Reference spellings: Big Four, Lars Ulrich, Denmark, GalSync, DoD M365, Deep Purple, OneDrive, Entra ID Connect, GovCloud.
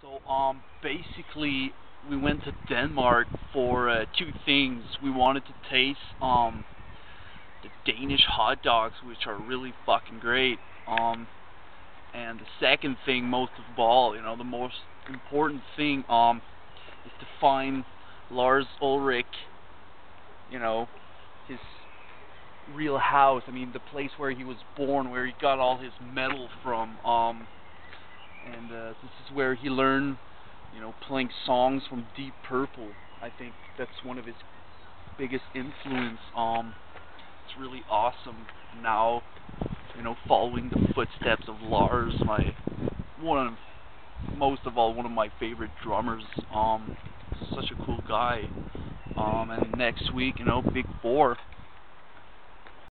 So basically we went to Denmark for two things. We wanted to taste the Danish hot dogs, which are really fucking great. And the second thing, most of all, you know, the most important thing is to find Lars Ulrich, you know, his real house. I mean, the place where he was born, where he got all his metal from. And this is where he learned, you know, playing songs from Deep Purple. I think that's one of his biggest influence. It's really awesome now, you know, following the footsteps of Lars, most of all one of my favorite drummers. Such a cool guy. And next week, you know, Big Four.